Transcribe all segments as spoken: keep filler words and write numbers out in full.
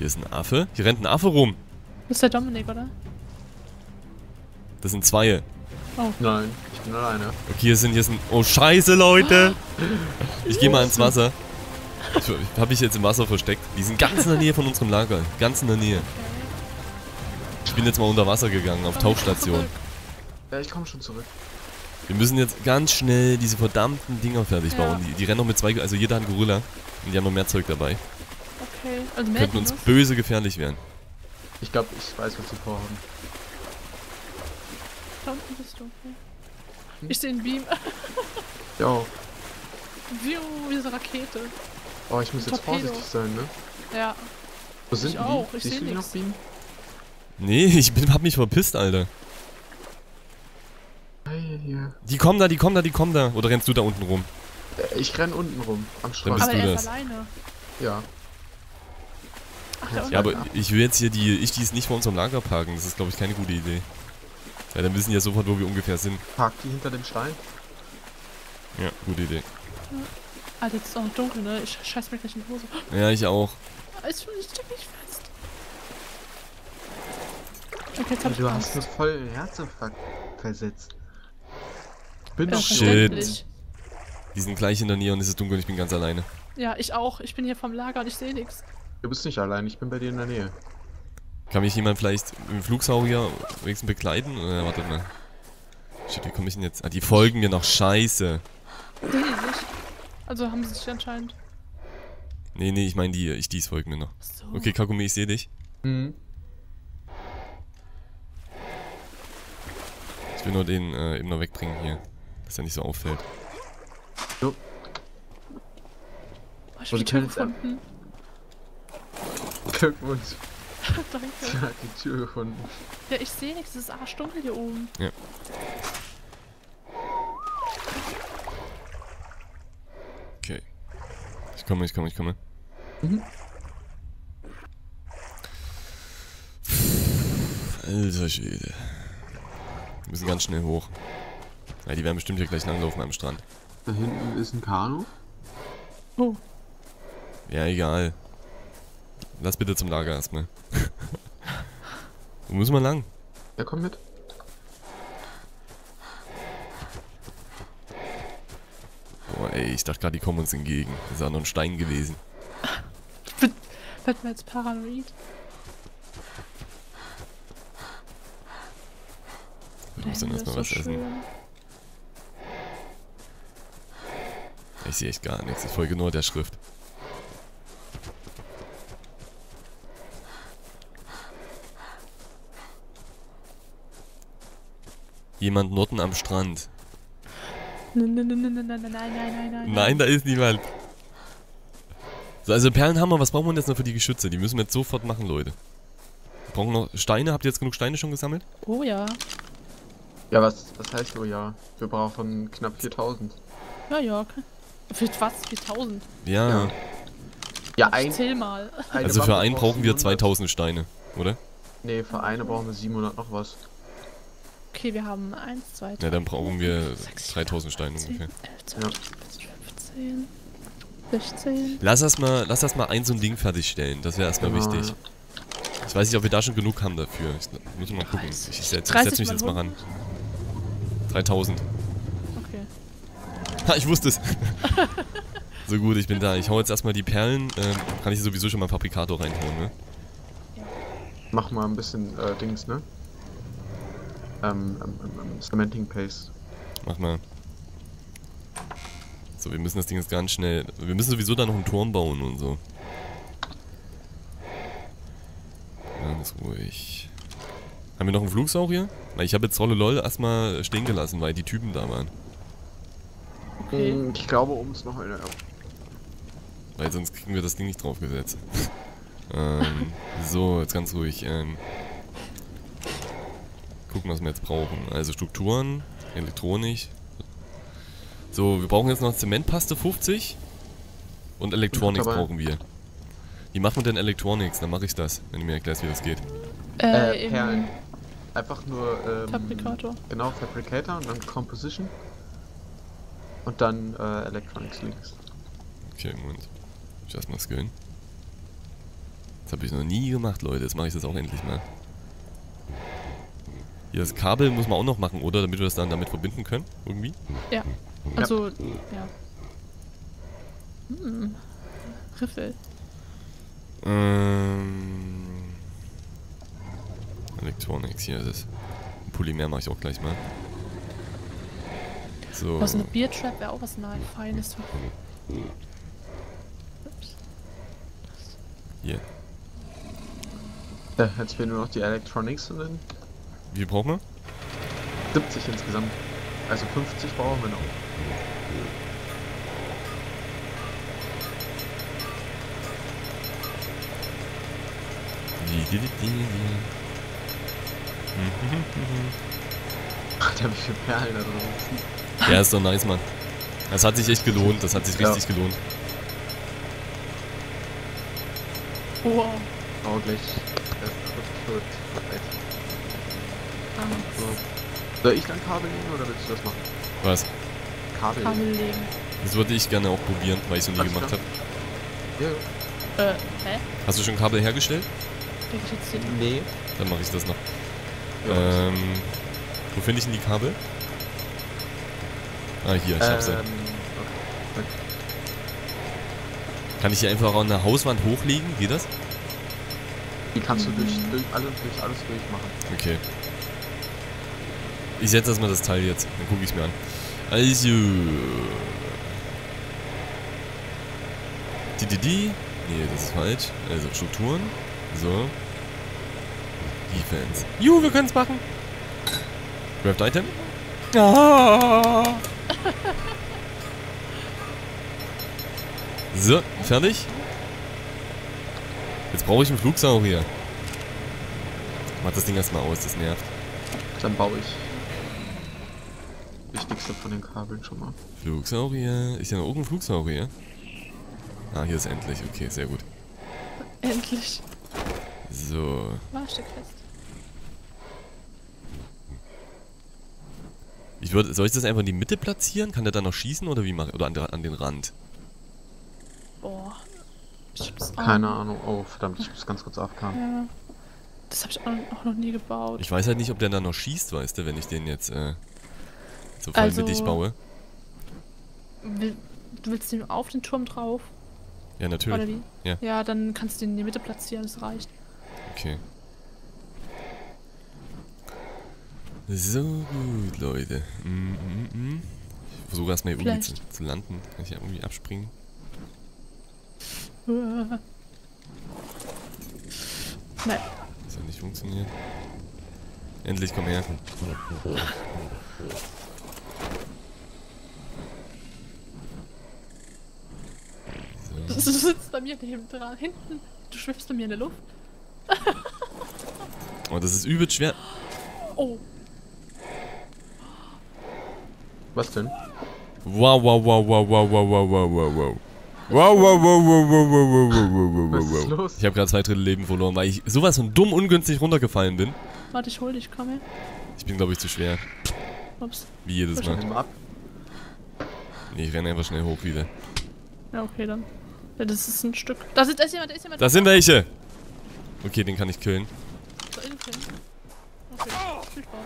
Hier ist ein Affe. Hier rennt ein Affe rum. Das ist der Dominik, oder? Das sind zwei. Oh. Nein, ich bin alleine. Okay, hier sind, hier sind... Oh, scheiße, Leute! Ich gehe mal ins Wasser. Ich hab mich jetzt im Wasser versteckt. Die sind ganz in der Nähe von unserem Lager. Ganz in der Nähe. Ich bin jetzt mal unter Wasser gegangen, auf Tauchstation. Ja, ich komme schon zurück. Wir müssen jetzt ganz schnell diese verdammten Dinger fertig bauen. Ja. Die, die rennen noch mit zwei... Also jeder hat einen Gorilla. Und die haben noch mehr Zeug dabei. Okay. Also mehr könnten uns böse gefährlich werden. Ich glaube, ich weiß, was wir vorhaben. Da unten bist du. Ich sehe einen Beam. Jo. View, diese Rakete. Oh, ich muss jetzt Torpedo. Vorsichtig sein, ne? Ja. Wo sind die? Ich auch, ich sehe nichts. Nee, ich bin, hab mich verpisst, Alter. Die kommen da, die kommen da, die kommen da. Oder rennst du da unten rum? Ich renn unten rum, am Strand. Aber er ist alleine. Ja. Ach, ja, aber ich will jetzt hier die ich die ist nicht vor unserem Lager parken. Das ist, glaube ich, keine gute Idee. Ja, dann wissen die ja sofort, wo wir ungefähr sind. Park die hinter dem Stein? Ja, gute Idee. Ja. Alter, jetzt ist auch noch dunkel, ne? Ich scheiß mir gleich in die Hose. Ja, ich auch. Ich steck mich fest. Okay, jetzt hab ich du Angst. Hast das voll Herzinfarkt versetzt. Ich bin doch shit. Die sind gleich in der Nähe und es ist dunkel und ich bin ganz alleine. Ja, ich auch. Ich bin hier vom Lager und ich sehe nichts. Du bist nicht allein, ich bin bei dir in der Nähe. Kann mich jemand vielleicht im Flugsaurier wenigstens begleiten? Äh, warte mal. Shit, wie komme ich denn jetzt? Ah, die folgen mir noch. Scheiße. Sehen die nicht? Also haben sie sich anscheinend. Nee, nee, ich meine die, ich die folgen mir noch. So. Okay, Kakumi, ich sehe dich. Mhm. Ich will nur den äh, eben noch wegbringen hier. Dass er nicht so auffällt. Jo. Oh, ich bin Tür gefunden. Glückwunsch. Danke. Sie hat die Tür gefunden. Ja, ich sehe nichts, es ist arschdunkel hier oben. Ja. Okay. Ich komme, ich komme, ich komme. Mhm. Alter Schwede. Wir müssen ganz schnell hoch. Ja, die werden bestimmt hier gleich langlaufen am Strand. Da hinten ist ein Kanu. Oh. Ja, egal. Lass bitte zum Lager erstmal. Wo müssen wir lang? Ja, komm mit. Boah, ey, ich dachte gerade, die kommen uns entgegen. Das ist auch noch ein Stein gewesen. Wird mir jetzt paranoid? Ich muss dann erstmal was essen. Ich sehe echt gar nichts. Ich folge nur der Schrift. Jemand Noten am Strand. Nein, nein, nein, nein, nein, nein, nein, nein. Nein, da ist niemand. So, also Perlenhammer, was brauchen wir jetzt noch für die Geschütze? Die müssen wir jetzt sofort machen, Leute. Wir brauchen noch Steine. Habt ihr jetzt genug Steine schon gesammelt? Oh ja. Ja, was, was heißt oh ja? Wir brauchen knapp viertausend. Ja, ja. Für fast viertausend. Ja. Ja, ja ein... Zähl mal. Also für einen brauchen wir zweitausend Steine, oder? Nee, für eine brauchen wir siebenhundert noch was. Okay, wir haben eins, zwei, drei. Ja, dann brauchen wir dreitausend Steine ungefähr. elf, zwölf, vierzehn, fünfzehn, sechzehn. Lass erstmal lass erst mal ein so ein Ding fertigstellen, das wäre erstmal genau, wichtig. Ja. Ich weiß nicht, ob wir da schon genug haben dafür. Ich muss mal gucken. Ich, ich setze setz mich mal jetzt mal ran. dreitausend. Okay. Ha, ich wusste es. So gut, ich bin da. Ich hau jetzt erstmal die Perlen. Ähm, kann ich sowieso schon mal Fabrikator reinhauen, ne? Ja. Mach mal ein bisschen äh, Dings, ne? Ähm, um, um, um, Cementing Paste. Mach mal. So, wir müssen das Ding jetzt ganz schnell... Wir müssen sowieso da noch einen Turm bauen und so. Ganz ruhig. Haben wir noch einen Flugsaurier? Na, ich habe jetzt Rolle Lol erstmal stehen gelassen, weil die Typen da waren. Okay. Hm, ich glaube, oben ist noch einer. Weil sonst kriegen wir das Ding nicht draufgesetzt. ähm, so, jetzt ganz ruhig. Ähm... Gucken, was wir jetzt brauchen. Also Strukturen, Elektronik. So, wir brauchen jetzt noch Zementpaste fünfzig und Elektronik brauchen wir. Wie machen wir denn Elektronik? Dann mache ich das, wenn du mir erklärst, wie das geht. Äh, äh Perlen. Einfach nur ähm, Fabrikator. Genau, Fabricator und dann Composition und dann äh, Electronics links. Okay, Moment. Ich lass mal skillen. Das habe ich noch nie gemacht, Leute. Jetzt mache ich das auch endlich mal. Hier, das Kabel muss man auch noch machen, oder? Damit wir das dann damit verbinden können, irgendwie? Ja. Also, ja. ja. Hm. Riffel. Ähm. Electronics, hier ist es. Polymer mache ich auch gleich mal. So. Was, eine Beer Trap wäre auch was nein, Feines. Hier. Yeah. Da hätten wir nur noch die Electronics drin. Wie brauchen wir? siebzig insgesamt. Also fünfzig brauchen wir noch. Ach, der hat mich für Perlen da drin. Ja, ist doch nice, Mann. Das hat sich echt gelohnt. Das hat sich richtig ja. gelohnt. Wow. Oh, gleich. Das ist gut. So. Soll ich dann Kabel legen oder willst du das machen? Was? Kabel, Kabel legen. legen. Das würde ich gerne auch probieren, weil ich es noch nie gemacht habe. Ja. Äh, hä? Hast du schon Kabel hergestellt? Nee. Dann mache ich das noch. Ja, ähm, wo finde ich denn die Kabel? Ah, hier, ich ähm, hab's ja. Okay. Okay. Kann ich hier einfach an der Hauswand hochlegen? Geht das? Die kannst du durch, durch, alles, durch alles durch machen. Okay. Ich setze erstmal das Teil jetzt, dann gucke ich es mir an. Also. Die, die, die. Nee, das ist falsch. Also Strukturen. So. Defense. Juhu, wir können es machen. Craft Item. Ah. So, fertig. Jetzt brauche ich einen Flugsaurier. Mach das Ding erstmal aus, das nervt. Dann baue ich. Wichtigste von den Kabeln schon mal. Flugsaurier. Ist ja noch irgendein Flugsaurier. Ah, hier ist endlich. Okay, sehr gut. Endlich. So. War ein Stück fest. Ich würde, soll ich das einfach in die Mitte platzieren? Kann der da noch schießen oder wie mache, oder an, an den Rand? Boah. Keine Ahnung. Oh, verdammt, ich muss ganz kurz abkamen. Ja. Das habe ich auch noch nie gebaut. Ich weiß halt nicht, ob der da noch schießt, weißt du, wenn ich den jetzt, äh... so voll also, mit dich baue. Will, du willst den auf den Turm drauf? Ja, natürlich. Oder wie? Ja. ja, dann kannst du den in die Mitte platzieren, das reicht. Okay. So gut, Leute. Mm, mm, mm. Ich versuche erstmal hier irgendwie zu, zu landen. Kann ich ja irgendwie abspringen? Nein. Das hat nicht funktioniert. Endlich, komm her. So. Du sitzt bei mir neben dran. Hinten. Du schwimmst bei mir in der Luft. Oh, das ist übel schwer. Oh. Was denn? Wow, wow, wow, wow, wow, wow, wow, wow, wow, wow. Wow, wow, wow, wow, wow, wow, wow, wow, wow, wow. Was ist los? Ich habe gerade zwei Drittel Leben verloren, weil ich sowas von dumm ungünstig runtergefallen bin. Warte, ich hol dich, komm her. Ich bin, glaube ich, zu schwer. Ups. Wie jedes Mal. Mal ab. Nee, ich renne einfach schnell hoch wieder. Ja, okay, dann. Ja, das ist ein Stück. Da ist, da ist jemand, da ist jemand. Da sind welche! Okay, den kann ich killen. So, innen killen. Okay, viel Spaß.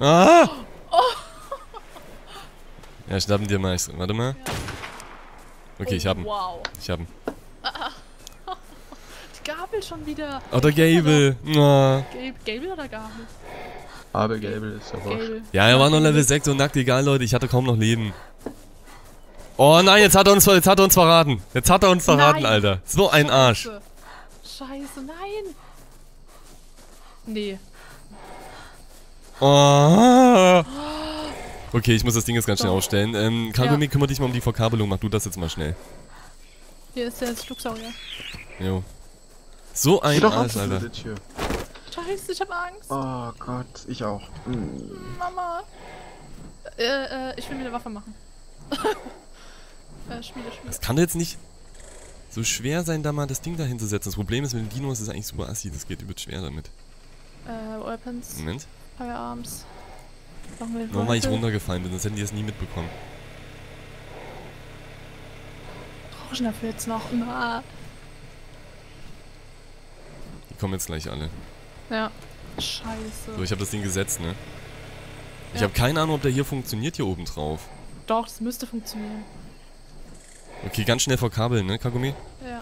Ah! Oh. Oh. Ja, schnappen dir mal. Warte mal. Ja. Okay, oh, ich hab ihn. Wow. Ich hab ihn. Ah. Gabel schon wieder. Oder Gable. Na. Gable oder Gabel? Aber Gable ist ja wurscht. Ja, er war noch Level sechs und nackt, egal Leute, ich hatte kaum noch Leben. Oh nein, jetzt hat er uns, jetzt hat er uns verraten. Jetzt hat er uns verraten, nein. Alter. So ein Scheiße. Arsch. Scheiße, nein. Nee. Oh. Okay, ich muss das Ding jetzt ganz Doch. schnell aufstellen. Ähm, Kagumi, ja. kümmere dich mal um die Verkabelung, mach du das jetzt mal schnell. Hier ist der Flugsaurier. Jo. So ein Arsch, Alter. Scheiße, ich hab Angst. Oh Gott, ich auch. Mhm. Mama. Äh, äh, ich will mir eine Waffe machen. äh, Schmiede, Schmiede. Das kann jetzt nicht so schwer sein, da mal das Ding dahin zu setzen. Das Problem ist, mit den Dinos ist es eigentlich super assi. Das geht übel schwer damit. Äh, Weapons. Moment. Firearms. Nochmal, ich runtergefallen bin, sonst hätten die es nie mitbekommen. Orangen dafür jetzt noch. Na. Die kommen jetzt gleich alle. Ja. Scheiße. So, ich habe das Ding gesetzt, ne? Ich ja. habe keine Ahnung, ob der hier funktioniert, hier oben drauf. Doch, das müsste funktionieren. Okay, ganz schnell verkabeln, ne, Kagumi? Ja.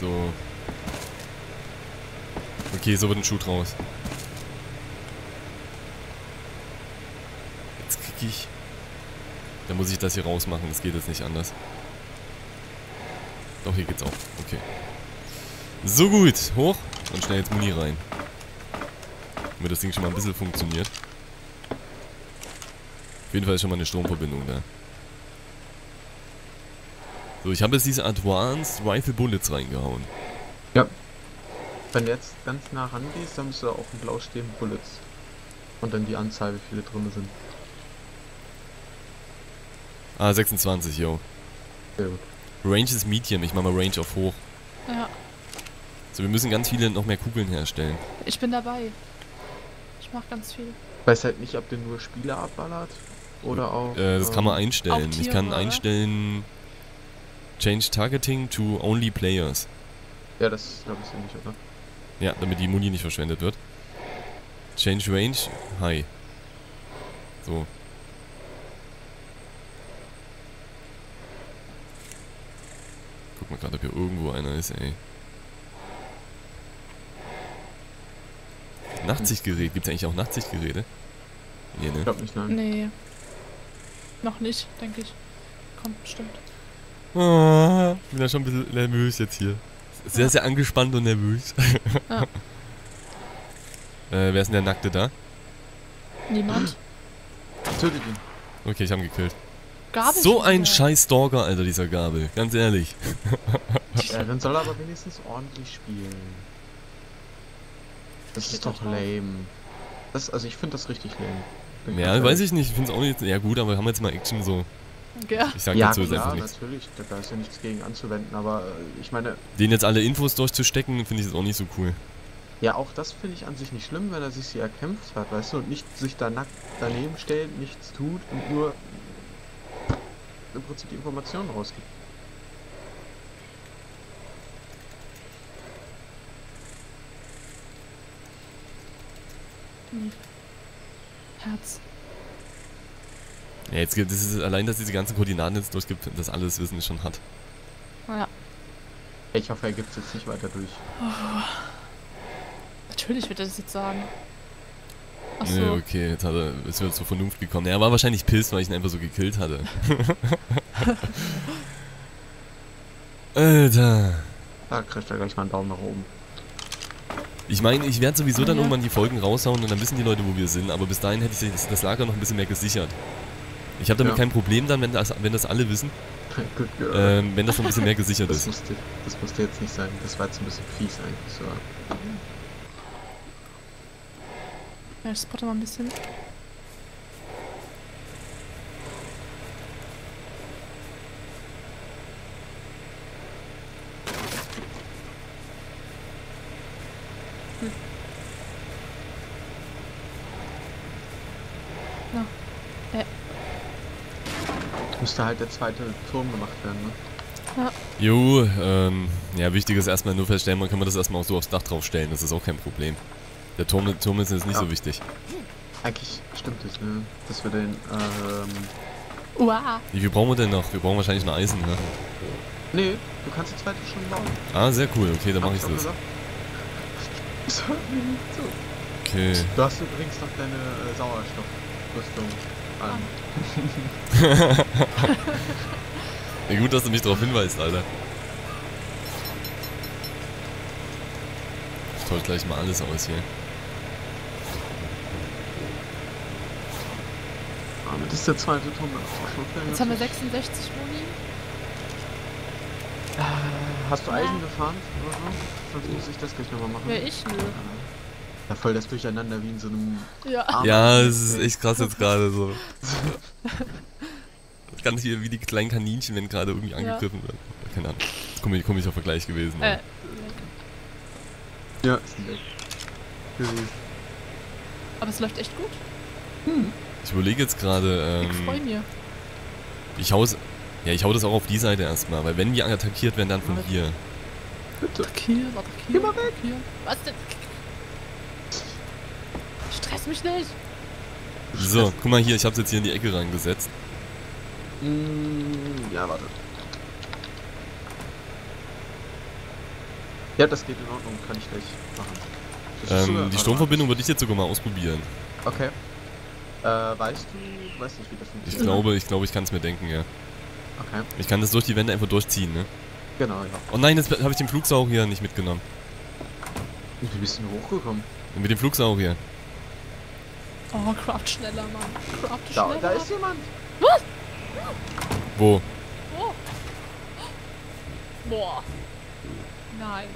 So. Okay, so wird ein Schuh draus. Jetzt krieg ich... Dann muss ich das hier rausmachen, das geht jetzt nicht anders. Doch, hier geht's auch. Okay. So gut, hoch und schnell jetzt Muni rein. Damit das Ding schon mal ein bisschen funktioniert. Auf jeden Fall ist schon mal eine Stromverbindung da. So, ich habe jetzt diese Advanced Rifle Bullets reingehauen. Ja. Wenn du jetzt ganz nah rangehst, dann müsst du auch ein blau stehen Bullets. Und dann die Anzahl, wie viele drin sind. Ah, sechsundzwanzig, yo. Sehr gut. Range ist Medium, ich mach mal Range auf hoch. Ja. So, wir müssen ganz viele noch mehr Kugeln herstellen. Ich bin dabei. Ich mach ganz viel. Ich weiß halt nicht, ob der nur Spieler abballert oder auch... Äh, das ähm, kann man einstellen. Tiere, ich kann oder? einstellen... Change Targeting to Only Players. Ja, das glaube ich ja nicht, oder? Ja, damit die Muni nicht verschwendet wird. Change Range, High. So. Guck mal gerade, ob hier irgendwo einer ist, ey. Nachtsichtgerät, gibt's eigentlich auch Nachtsichtgeräte? Nee, ne? Ich glaube nicht, nein. Nee. Noch nicht, denke ich. Kommt bestimmt. Oh, ich bin ja schon ein bisschen nervös jetzt hier. Sehr, ja. sehr angespannt und nervös. Ja. äh, wer ist denn der Nackte da? Niemand. Tötet ihn. Okay, ich hab ihn gekillt. Gabel so ein scheiß Stalker, Alter, dieser Gabel. Ganz ehrlich. Ja, dann soll er aber wenigstens ordentlich spielen. Das, das ist doch lame. Das, also ich finde das richtig lame. Bin ja, weiß ich nicht. Ich finde es auch nicht... Ja gut, aber wir haben jetzt mal Action so... Ja. Ich sag ja, dazu jetzt klar, einfach nichts. Ja, natürlich, da ist ja nichts gegen anzuwenden, aber äh, ich meine... Den jetzt alle Infos durchzustecken, finde ich jetzt auch nicht so cool. Ja, auch das finde ich an sich nicht schlimm, wenn er sich sie erkämpft hat, weißt du, und nicht sich da nackt daneben stellt, nichts tut und nur im Prinzip die Informationen rausgibt. Hm. Herz. Ja, jetzt gibt es allein, dass diese ganzen Koordinaten jetzt durchgibt, das alles Wissen schon hat. Ja. Ich hoffe, er gibt es jetzt nicht weiter durch. Oh. Natürlich wird er das jetzt sagen. Achso. Nee, okay, jetzt hat er, ist er zur Vernunft gekommen. Er war wahrscheinlich pissed, weil ich ihn einfach so gekillt hatte. Alter. Da kriegt er gleich mal einen Daumen nach oben. Ich meine, ich werde sowieso dann ja. irgendwann die Folgen raushauen und dann wissen die Leute, wo wir sind. Aber bis dahin hätte ich das Lager noch ein bisschen mehr gesichert. Ich habe damit ja. kein Problem dann, wenn das, wenn das alle wissen, Good girl. Ähm, wenn das noch ein bisschen mehr gesichert das ist. Musste, das musste jetzt nicht sein, das war jetzt ein bisschen fies eigentlich so. Ja, ich spotte mal ein bisschen. Hm. Na, no. äh. Müsste halt der zweite Turm gemacht werden, ne? Ja. Jo, ähm, ja, wichtig ist erstmal nur feststellen, man kann man das erstmal auch so aufs Dach draufstellen, das ist auch kein Problem. Der Turm, der Turm ist jetzt nicht ja. so wichtig. Eigentlich stimmt das, ne? Dass wir den, ähm... Uah. Wie viel brauchen wir denn noch? Wir brauchen wahrscheinlich noch Eisen, ne? Nee, du kannst den zweiten schon bauen. Ah, sehr cool, okay, dann mach ich das. Okay. Du hast übrigens noch deine äh, Sauerstoffrüstung an. Ja, gut, dass du mich darauf hinweist, Alter. Ich tausch gleich mal alles aus hier. Aber das ist der zweite Turm. Jetzt haben wir sechsundsechzig Moni. Hast du Eisen gefahren oder so? Sonst muss ich das gleich nochmal machen. Ja, ich nö. Ja, voll das Durcheinander wie in so einem... Ja, ja es ist echt krass jetzt gerade so. Ganz hier wie die kleinen Kaninchen, wenn gerade irgendwie angegriffen ja. wird. Keine Ahnung. Komischer Vergleich gewesen. Äh, Ja, ist ein Deck. Gesehen. Aber es läuft echt gut. Hm. Ich überlege jetzt gerade. Ähm, ich freue mich. Ich hau's. Ja, ich hau das auch auf die Seite erstmal, weil wenn die attackiert werden, dann von Warte. hier. Bitte. Attackier, attackier. Geh mal weg hier. Was denn? Stress mich nicht. So, guck mal hier, ich hab's jetzt hier in die Ecke reingesetzt. Mm, ja, warte. Ja, das geht in Ordnung, kann ich gleich machen. Ähm, die Stromverbindung würde ich jetzt sogar mal ausprobieren. Okay. Äh, weißt du, weiß nicht, wie das funktioniert? Ich glaube, ich glaube, ich kann es mir denken, ja. Okay. Ich kann das durch die Wände einfach durchziehen, ne? Genau, ja. Oh nein, jetzt habe ich den Flugsaurier nicht mitgenommen. Wie bist du denn hochgekommen? Mit dem Flugsaurier. Oh, craft schneller, Mann. Craft schneller. Da, da ist jemand. Was? Wo? Wo? Boah. Nice.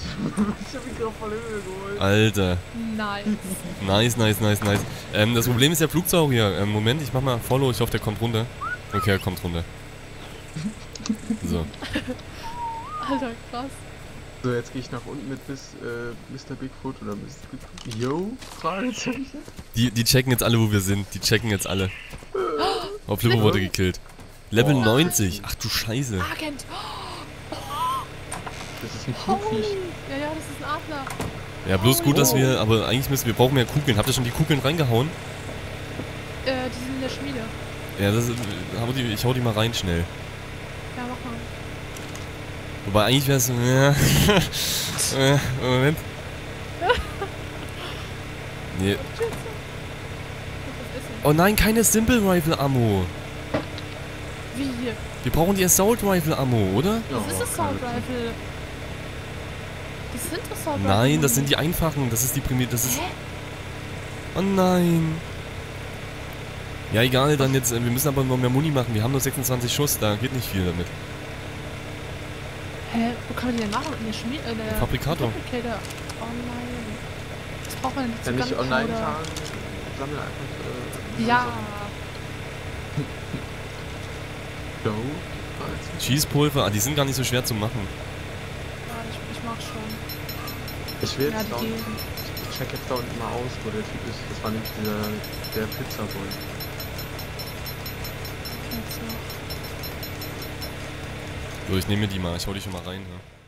Ich hab mich gerade voll Höhe geholt. Alter. Nice. Nice, nice, nice, nice. Ähm, das Problem ist der Flugsaurier. Ähm, Moment, ich mach mal Follow. Ich hoffe, der kommt runter. Okay, er kommt runter. So. Alter, krass. So, jetzt gehe ich nach unten mit bis, äh, Mister Bigfoot oder Mister Bigfoot. Yo, Fragezeichen. Die, die checken jetzt alle, wo wir sind. Die checken jetzt alle. Oh, Flippo wurde gekillt. Level oh. neunzig. Ach du Scheiße. Agent. Das ist ein Kuhviech. Ja, ja, das ist ein Adler. Ja, bloß gut, dass wir, aber eigentlich müssen wir, brauchen mehr Kugeln. Habt ihr schon die Kugeln reingehauen? Äh, die sind in der Schmiede. Ja, das ist, ich hau die mal rein schnell. Ja, mach mal. Wobei eigentlich wär's, ja, Moment. Nee. Oh nein, keine Simple Rifle Ammo. Wie hier? Wir brauchen die Assault Rifle Ammo, oder? Das ist Assault Rifle. Das sind Assault Rifle. Nein, das sind die einfachen. Das ist die primitive. Das ist. Hä? Oh nein. Ja, egal, dann jetzt. Wir müssen aber noch mehr Muni machen. Wir haben nur sechsundzwanzig Schuss, da geht nicht viel damit. Hä? Wo kann man die denn machen? In der Schmied. Äh, der Fabrikator. Fabrikator. Oh nein. Das braucht man nicht zu Kann ich online fahren? Sammle einfach. Äh, ja. So. Schießpulver, ah, die sind gar nicht so schwer zu machen. Ja, ich, ich mach schon. Ich will jetzt ja, da unten, ich check jetzt da unten mal aus, wo der Typ ist. Das war nämlich dieser, der Pizzaboy. So, ich nehme die mal, ich hau die schon mal rein. Ne?